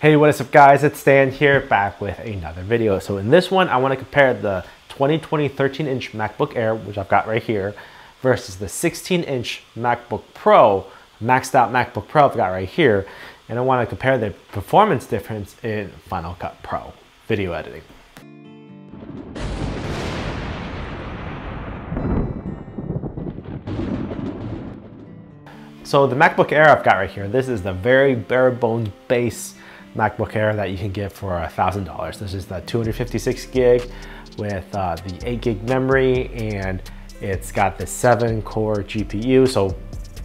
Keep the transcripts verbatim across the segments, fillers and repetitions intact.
Hey, what is up guys, it's Stan here back with another video. So in this one, I want to compare the twenty twenty thirteen inch MacBook Air, which I've got right here, versus the sixteen inch MacBook Pro, maxed out MacBook Pro I've got right here. And I want to compare the performance difference in Final Cut Pro video editing. So the MacBook Air I've got right here, this is the very bare bones base MacBook Air that you can get for a thousand dollars. This is the two hundred fifty-six gig with uh, the eight gig memory, and it's got the seven core G P U, so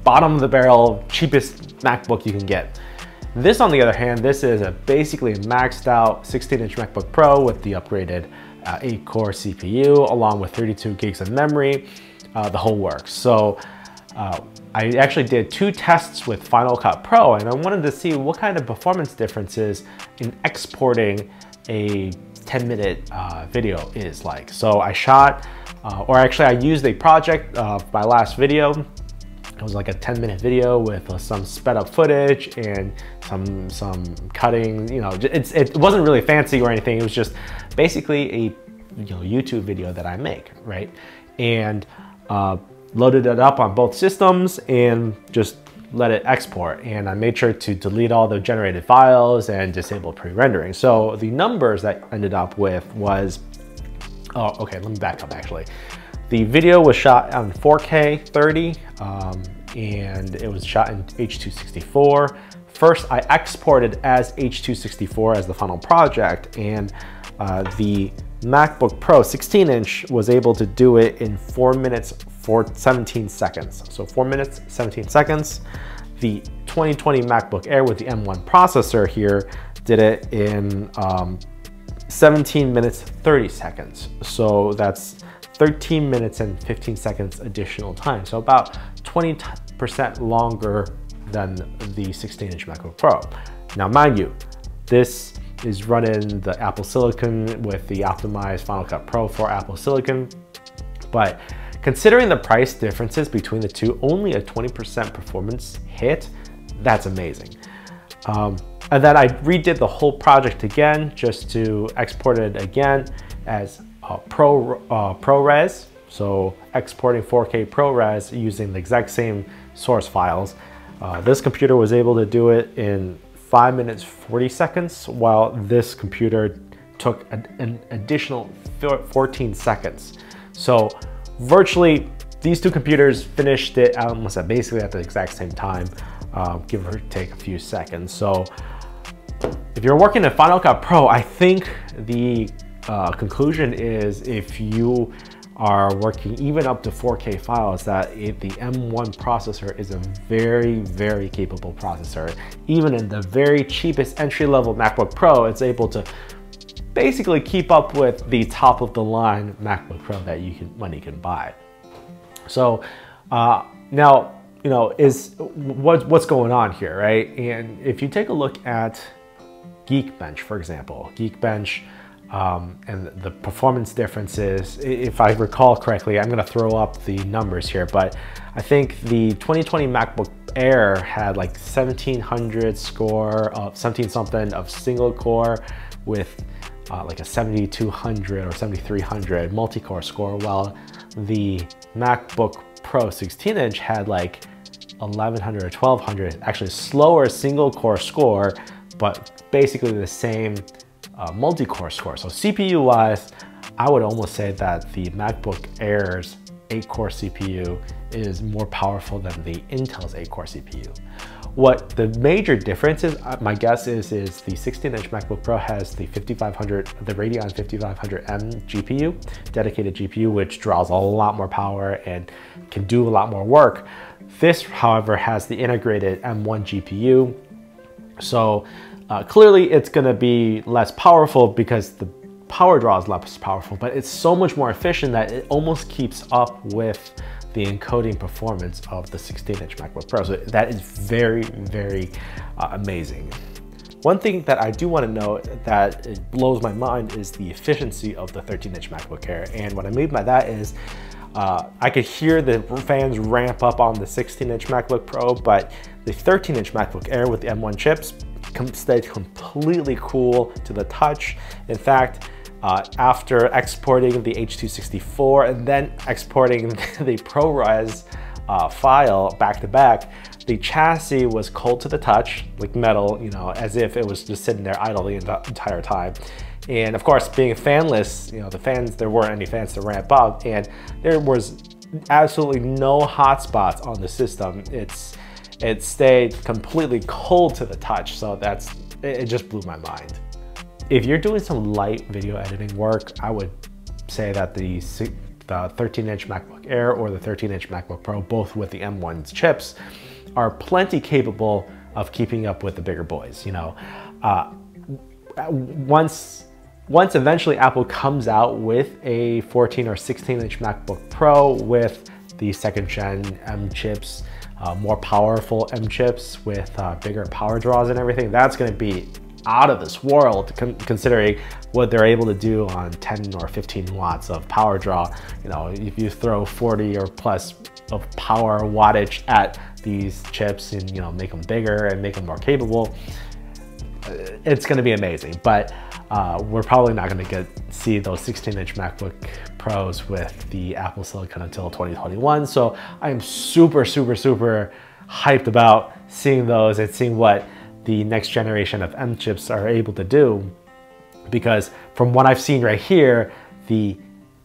bottom of the barrel, cheapest MacBook you can get. This, on the other hand, this is a basically maxed out sixteen inch MacBook Pro with the upgraded uh, eight core C P U along with thirty-two gigs of memory, uh, the whole works. So uh, I actually did two tests with Final Cut Pro, and I wanted to see what kind of performance differences in exporting a ten minute uh, video is like. So I shot, uh, or actually I used a project of uh, my last video. It was like a ten minute video with uh, some sped up footage and some some cutting, you know, it's, it wasn't really fancy or anything. It was just basically a you know, YouTube video that I make, right? And uh, loaded it up on both systems and just let it export. And I made sure to delete all the generated files and disable pre-rendering. So the numbers that I ended up with was, oh, okay, let me back up actually. The video was shot on four K thirty um, and it was shot in H two sixty-four. First, I exported as H two sixty-four as the final project, and uh, the MacBook Pro sixteen inch was able to do it in four minutes for seventeen seconds. So four minutes, seventeen seconds. The twenty twenty MacBook Air with the M one processor here did it in um, seventeen minutes, thirty seconds. So that's thirteen minutes and fifteen seconds additional time. So about twenty percent longer than the sixteen inch MacBook Pro. Now, mind you, this is running the Apple Silicon with the optimized Final Cut Pro for Apple Silicon, but considering the price differences between the two, only a twenty percent performance hit, that's amazing. Um, and then I redid the whole project again, just to export it again as uh, Pro uh, ProRes. So exporting four K ProRes using the exact same source files. Uh, this computer was able to do it in five minutes, forty seconds, while this computer took an, an additional fourteen seconds. So virtually, these two computers finished it almost at basically at the exact same time, uh, give or take a few seconds. So if you're working in Final Cut Pro, I think the uh, conclusion is, if you are working even up to four K files, that it, the M one processor is a very, very capable processor. Even in the very cheapest entry-level MacBook Pro, it's able to basically keep up with the top of the line MacBook Pro that you can, money can buy. So uh, now, you know, is what, what's going on here, right? And if you take a look at Geekbench, for example, Geekbench um, and the performance differences, if I recall correctly, I'm gonna throw up the numbers here, but I think the twenty twenty MacBook Air had like seventeen hundred score, of seventeen something of single core with Uh, like a seventy-two hundred or seventy-three hundred multi-core score, while the MacBook Pro sixteen inch had like eleven hundred or twelve hundred, actually slower single-core score, but basically the same uh, multi-core score. So C P U-wise, I would almost say that the MacBook Air's eight core C P U is more powerful than the Intel's eight core C P U. What the major difference is, my guess is, is the sixteen inch MacBook Pro has the fifty-five hundred, the Radeon fifty-five hundred M G P U, dedicated G P U, which draws a lot more power and can do a lot more work. This, however, has the integrated M one G P U. So uh, clearly it's gonna be less powerful because the power draw is less powerful, but it's so much more efficient that it almost keeps up with the encoding performance of the sixteen inch MacBook Pro. So that is very, very uh, amazing. One thing that I do want to note that it blows my mind is the efficiency of the thirteen inch MacBook Air. And what I mean by that is, uh, I could hear the fans ramp up on the sixteen inch MacBook Pro, but the thirteen inch MacBook Air with the M one chips stayed completely cool to the touch. In fact, Uh, after exporting the H two sixty-four and then exporting the ProRes uh, file back to back, the chassis was cold to the touch, like metal, you know, as if it was just sitting there idle the en entire time. And of course, being fanless, you know, the fans, there weren't any fans to ramp up, and there was absolutely no hot spots on the system. It's, it stayed completely cold to the touch. So that's, it, it just blew my mind. If you're doing some light video editing work, I would say that the thirteen inch MacBook Air or the thirteen inch MacBook Pro, both with the M one's chips, are plenty capable of keeping up with the bigger boys. You know, uh, once once eventually Apple comes out with a fourteen or sixteen inch MacBook Pro with the second gen M chips, uh, more powerful M chips with uh, bigger power draws and everything, that's going to be out of this world, considering what they're able to do on ten or fifteen watts of power draw. You know, if you throw forty or plus of power wattage at these chips and, you know, make them bigger and make them more capable, it's going to be amazing. But uh, we're probably not going to get see those sixteen inch MacBook Pros with the Apple Silicon until twenty twenty-one. So I'm super, super, super hyped about seeing those and seeing what the next generation of M chips are able to do, because from what I've seen right here, the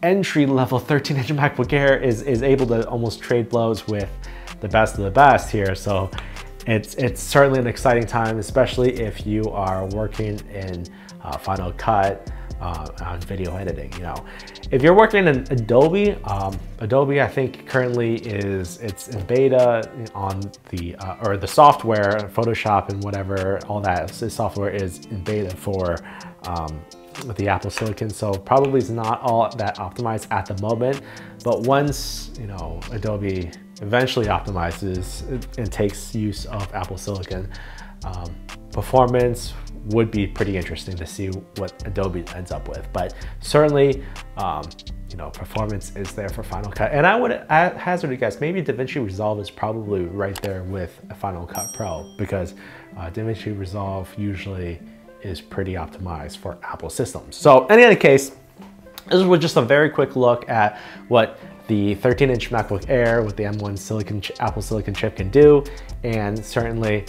entry-level thirteen inch MacBook Air is, is able to almost trade blows with the best of the best here. So it's, it's certainly an exciting time, especially if you are working in uh, Final Cut uh, on video editing. You know, if you're working in Adobe, um, Adobe I think currently is it's in beta on the uh, or the software, Photoshop and whatever, all that software is in beta for um, the Apple Silicon. So probably it's not all that optimized at the moment, but once, you know, Adobe eventually optimizes and takes use of Apple Silicon, um, performance would be pretty interesting to see what Adobe ends up with. But certainly, um, you know, performance is there for Final Cut. And I would hazard a guess, maybe DaVinci Resolve is probably right there with Final Cut Pro, because uh, DaVinci Resolve usually is pretty optimized for Apple systems. So in any case, this was just a very quick look at what the thirteen inch MacBook Air with the M one Silicon Apple Silicon chip can do. And certainly,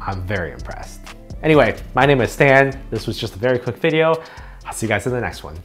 I'm very impressed. Anyway, my name is Stan. This was just a very quick video. I'll see you guys in the next one.